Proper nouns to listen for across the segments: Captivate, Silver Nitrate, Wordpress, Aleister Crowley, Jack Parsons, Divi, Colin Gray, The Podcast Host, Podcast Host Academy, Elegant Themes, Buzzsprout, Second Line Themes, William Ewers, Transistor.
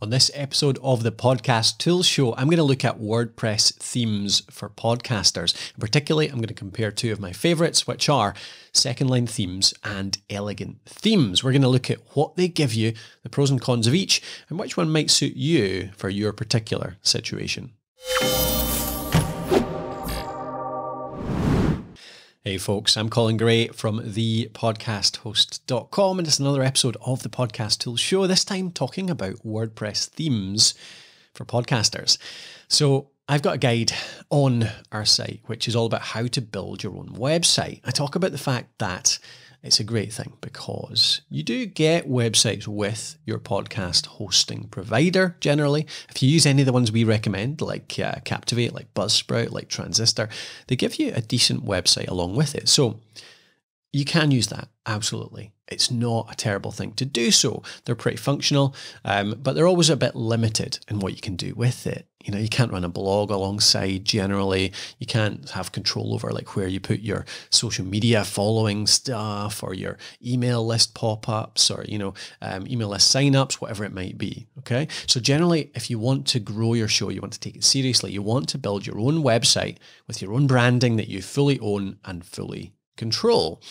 On this episode of the Podcast Tools Show, I'm going to look at WordPress themes for podcasters. And particularly, I'm going to compare two of my favorites, which are Second Line Themes and Elegant Themes. We're going to look at what they give you, the pros and cons of each, and which one might suit you for your particular situation. Hey folks, I'm Colin Gray from thepodcasthost.com, and it's another episode of the Podcast Tools Show, this time talking about WordPress themes for podcasters. So I've got a guide on our site, which is all about how to build your own website. I talk about the fact that it's a great thing because you do get websites with your podcast hosting provider generally. If you use any of the ones we recommend, like Captivate, like Buzzsprout, like Transistor, they give you a decent website along with it. So you can use that, absolutely. It's not a terrible thing to do so. They're pretty functional, but they're always a bit limited in what you can do with it. You know, you can't run a blog alongside generally. You can't have control over like where you put your social media following stuff or your email list pop-ups or, you know, email list sign-ups, whatever it might be. Okay. So generally, if you want to grow your show, you want to take it seriously, you want to build your own website with your own branding that you fully own and fully control.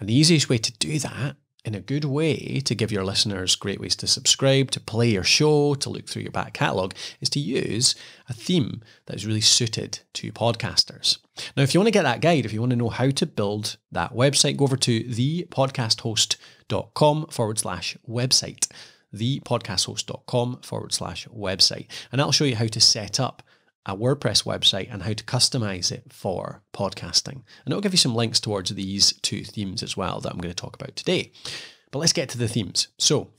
And the easiest way to do that in a good way to give your listeners great ways to subscribe, to play your show, to look through your back catalogue is to use a theme that is really suited to podcasters. Now, if you want to get that guide, if you want to know how to build that website, go over to thepodcasthost.com/website, thepodcasthost.com/website. And that'll show you how to set up a WordPress website and how to customize it for podcasting. And it'll give you some links towards these two themes as well that I'm going to talk about today. But let's get to the themes. So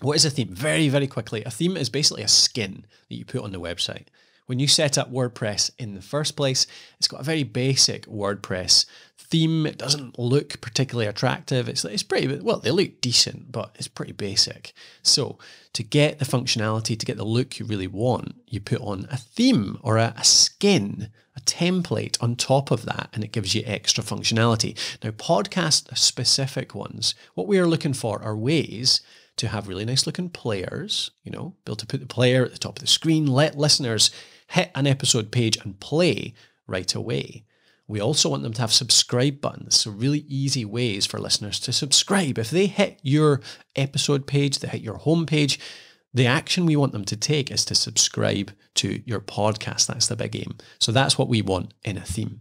what is a theme? Very, very quickly. A theme is basically a skin that you put on the website. When you set up WordPress in the first place, it's got a very basic WordPress theme. It doesn't look particularly attractive. It's pretty, well, they look decent, but it's pretty basic. So to get the functionality, to get the look you really want, you put on a theme or a skin, a template on top of that, and it gives you extra functionality. Now, podcast specific ones, what we are looking for are ways to have really nice looking players, you know, be able to put the player at the top of the screen, let listeners hit an episode page and play right away. We also want them to have subscribe buttons, so really easy ways for listeners to subscribe. If they hit your episode page, they hit your homepage, the action we want them to take is to subscribe to your podcast. That's the big aim. So that's what we want in a theme.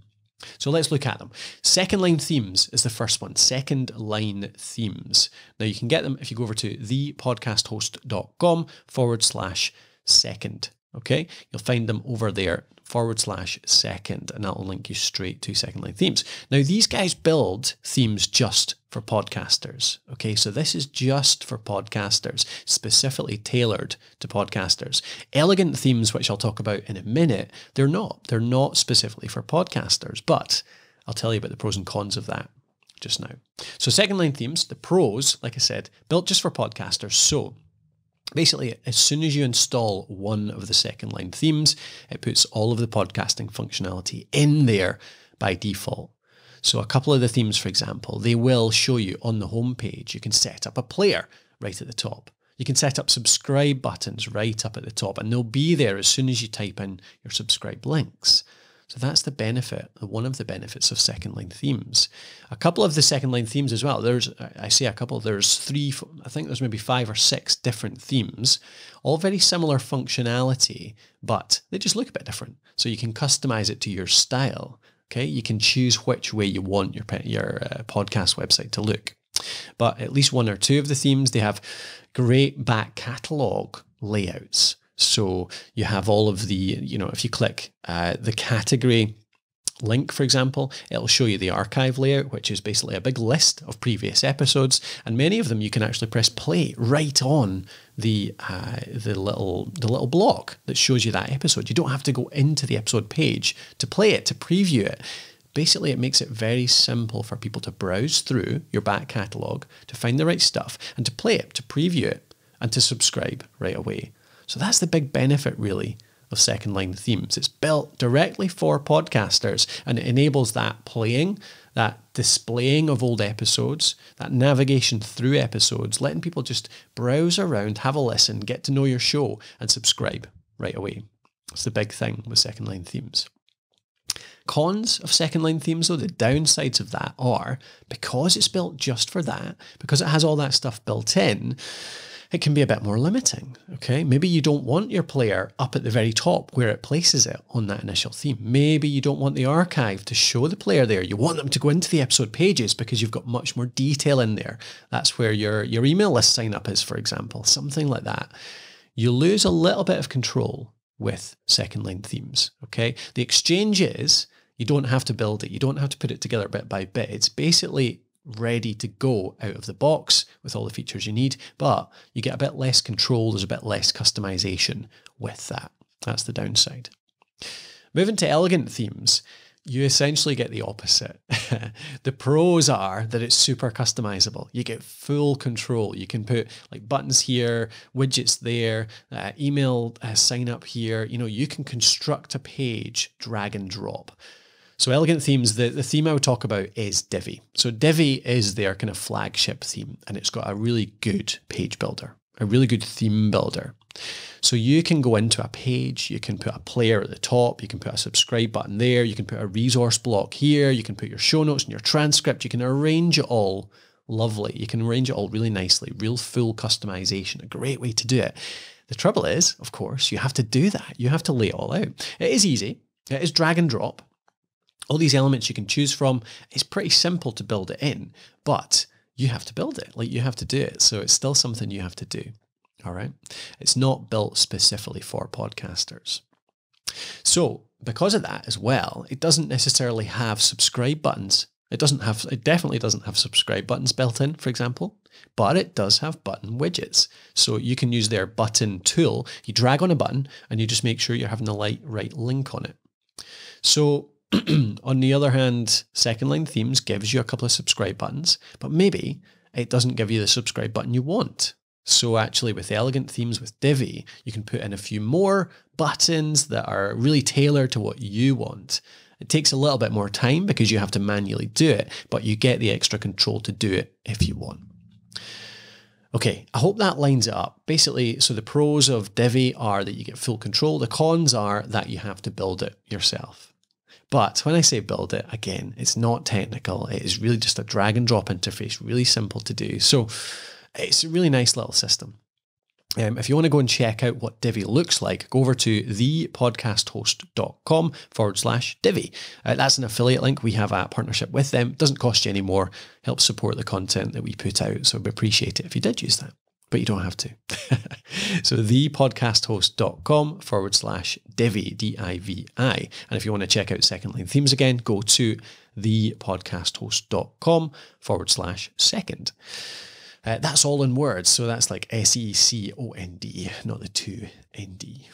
So let's look at them. Second Line Themes is the first one. Second Line Themes. Now you can get them if you go over to thepodcasthost.com/second. Okay, you'll find them over there /second, and that'll link you straight to Second Line Themes. Now these guys build themes just for podcasters. Okay, so this is just for podcasters, specifically tailored to podcasters. Elegant Themes, which I'll talk about in a minute, they're not specifically for podcasters, but I'll tell you about the pros and cons of that just now. So Second Line Themes, the pros, like I said, built just for podcasters. So basically, as soon as you install one of the Second Line Themes, it puts all of the podcasting functionality in there by default. So a couple of the themes, for example, they will show you on the homepage. You can set up a player right at the top. You can set up subscribe buttons right up at the top, and they'll be there as soon as you type in your subscribe links. So that's the benefit, one of the benefits of Second Line Themes. A couple of the Second Line Themes as well, there's three, I think there's maybe 5 or 6 different themes, all very similar functionality, but they just look a bit different. So you can customize it to your style, okay? You can choose which way you want your podcast website to look. But at least 1 or 2 of the themes, they have great back catalog layouts. So you have all of the, you know, if you click the category link, for example, it'll show you the archive layout, which is basically a big list of previous episodes. And many of them you can actually press play right on the little block that shows you that episode. You don't have to go into the episode page to play it, to preview it. Basically, it makes it very simple for people to browse through your back catalogue, to find the right stuff and to play it, to preview it and to subscribe right away. So that's the big benefit, really, of Second Line Themes. It's built directly for podcasters, and it enables that playing, that displaying of old episodes, that navigation through episodes, letting people just browse around, have a listen, get to know your show, and subscribe right away. It's the big thing with Second Line Themes. Cons of Second Line Themes, though, the downsides of that are, because it's built just for that, because it has all that stuff built in, it can be a bit more limiting, okay? Maybe you don't want your player up at the very top where it places it on that initial theme. Maybe you don't want the archive to show the player there. You want them to go into the episode pages because you've got much more detail in there. That's where your email list sign up is, for example, something like that. You lose a little bit of control with Second Line Themes, okay? The exchange is, you don't have to build it. You don't have to put it together bit by bit. It's basically ready to go out of the box with all the features you need, but you get a bit less control. There's a bit less customization with that. That's the downside. Moving to Elegant Themes, you essentially get the opposite. The pros are that it's super customizable. You get full control. You can put like buttons here, widgets there, email sign up here. You know, you can construct a page, drag and drop. So Elegant Themes, the theme I would talk about is Divi. So Divi is their kind of flagship theme, and it's got a really good page builder, a really good theme builder. So you can go into a page, you can put a player at the top, you can put a subscribe button there, you can put a resource block here, you can put your show notes and your transcript, you can arrange it all lovely. You can arrange it all really nicely, real full customization, a great way to do it. The trouble is, of course, you have to do that. You have to lay it all out. It is easy. It is drag and drop. All these elements you can choose from. It's pretty simple to build it in, but you have to build it, like you have to do it. So it's still something you have to do. All right. It's not built specifically for podcasters. So because of that as well, it doesn't necessarily have subscribe buttons. It definitely doesn't have subscribe buttons built in, for example, but it does have button widgets. So you can use their button tool. You drag on a button and you just make sure you're having the right link on it. So on the other hand, Second Line Themes gives you a couple of subscribe buttons, but maybe it doesn't give you the subscribe button you want. So actually with Elegant Themes, with Divi, you can put in a few more buttons that are really tailored to what you want. It takes a little bit more time because you have to manually do it, but you get the extra control to do it if you want. Okay, I hope that lines it up. Basically, so the pros of Divi are that you get full control. The cons are that you have to build it yourself. But when I say build it, again, it's not technical. It is really just a drag and drop interface, really simple to do. So it's a really nice little system. If you want to go and check out what Divi looks like, go over to thepodcasthost.com/Divi. That's an affiliate link. We have a partnership with them. It doesn't cost you any more. Helps support the content that we put out. So we'd appreciate it if you did use that, but you don't have to. So thepodcasthost.com/Divi, D-I-V-I. And if you want to check out Second Line Themes again, go to thepodcasthost.com/second. That's all in words. So that's like S-E-C-O-N-D, not the 2-N-D.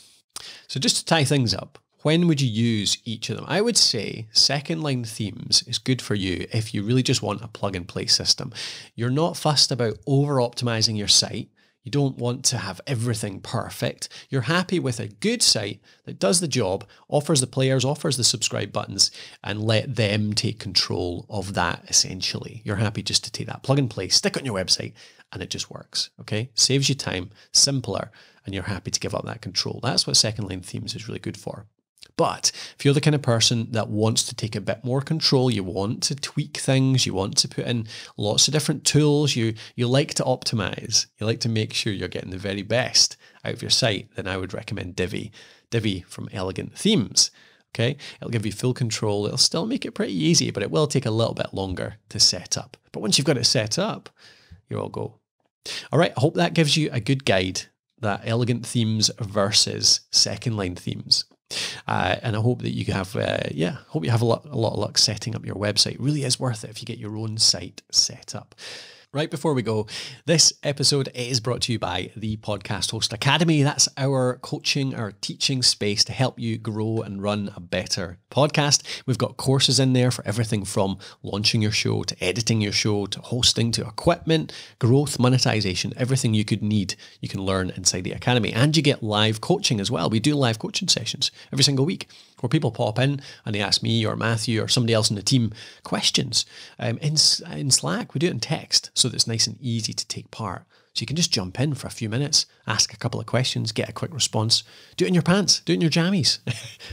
So just to tie things up, when would you use each of them? I would say Second Line Themes is good for you if you really just want a plug and play system. You're not fussed about over optimizing your site. You don't want to have everything perfect. You're happy with a good site that does the job, offers the players, offers the subscribe buttons, and let them take control of that essentially. You're happy just to take that plug and play, stick it on your website, and it just works. Okay. Saves you time, simpler, and you're happy to give up that control. That's what Second Line Themes is really good for. But if you're the kind of person that wants to take a bit more control, you want to tweak things, you want to put in lots of different tools, you like to optimize, you like to make sure you're getting the very best out of your site, then I would recommend Divi. Divi from Elegant Themes. Okay, it'll give you full control. It'll still make it pretty easy, but it will take a little bit longer to set up. But once you've got it set up, you're all go. All right, I hope that gives you a good guide, that Elegant Themes versus Second Line Themes. And I hope that you have, hope you have a lot of luck setting up your website. It really is worth it if you get your own site set up. Right before we go, this episode is brought to you by the Podcast Host Academy. That's our coaching, our teaching space to help you grow and run a better podcast. We've got courses in there for everything from launching your show to editing your show to hosting to equipment, growth, monetization, everything you could need you can learn inside the academy. And you get live coaching as well. We do live coaching sessions every single week where people pop in and they ask me or Matthew or somebody else in the team questions in Slack. We do it in text, so that it's nice and easy to take part. So you can just jump in for a few minutes, ask a couple of questions, get a quick response, do it in your pants, do it in your jammies.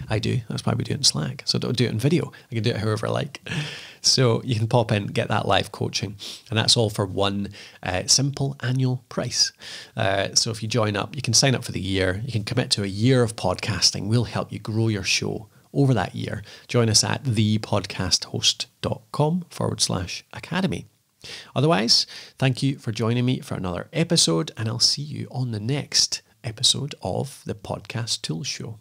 I do. That's why we do it in Slack. So don't do it in video. I can do it however I like. So you can pop in, get that live coaching, and that's all for one simple annual price. So if you join up, you can sign up for the year. You can commit to a year of podcasting. We'll help you grow your show over that year. Join us at thepodcasthost.com/academy. Otherwise, thank you for joining me for another episode, and I'll see you on the next episode of the Podcast Tools Show.